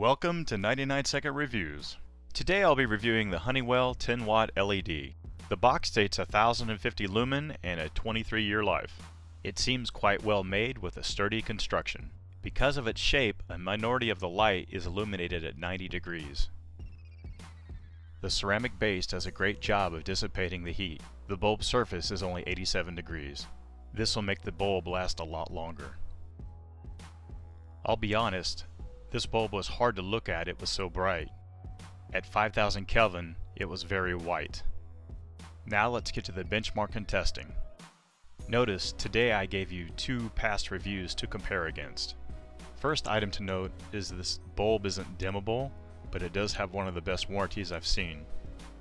Welcome to 99 Second Reviews. Today I'll be reviewing the Honeywell 10 watt LED. The box states 1050 lumen and a 23-year life. It seems quite well made with a sturdy construction. Because of its shape, a minority of the light is illuminated at 90 degrees. The ceramic base does a great job of dissipating the heat. The bulb surface is only 87 degrees. This will make the bulb last a lot longer. I'll be honest, this bulb was hard to look at, it was so bright. At 5000 Kelvin, it was very white. Now let's get to the benchmark and testing. Notice today I gave you two past reviews to compare against. First item to note is this bulb isn't dimmable, but it does have one of the best warranties I've seen.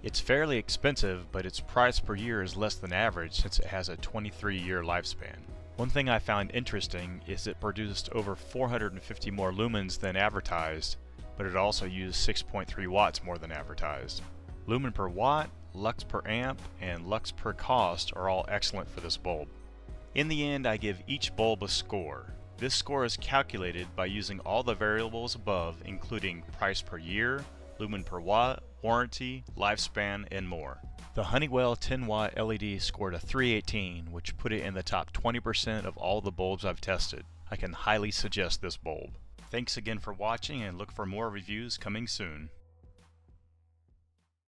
It's fairly expensive, but its price per year is less than average since it has a 23-year lifespan. One thing I found interesting is it produced over 450 more lumens than advertised, but it also used 6.3 watts more than advertised. Lumen per watt, lux per amp, and lux per cost are all excellent for this bulb. In the end, I give each bulb a score. This score is calculated by using all the variables above, including price per year, lumen per watt, warranty, lifespan, and more. The Honeywell 10 watt LED scored a 318, which put it in the top 20% of all the bulbs I've tested. I can highly suggest this bulb. Thanks again for watching, and look for more reviews coming soon.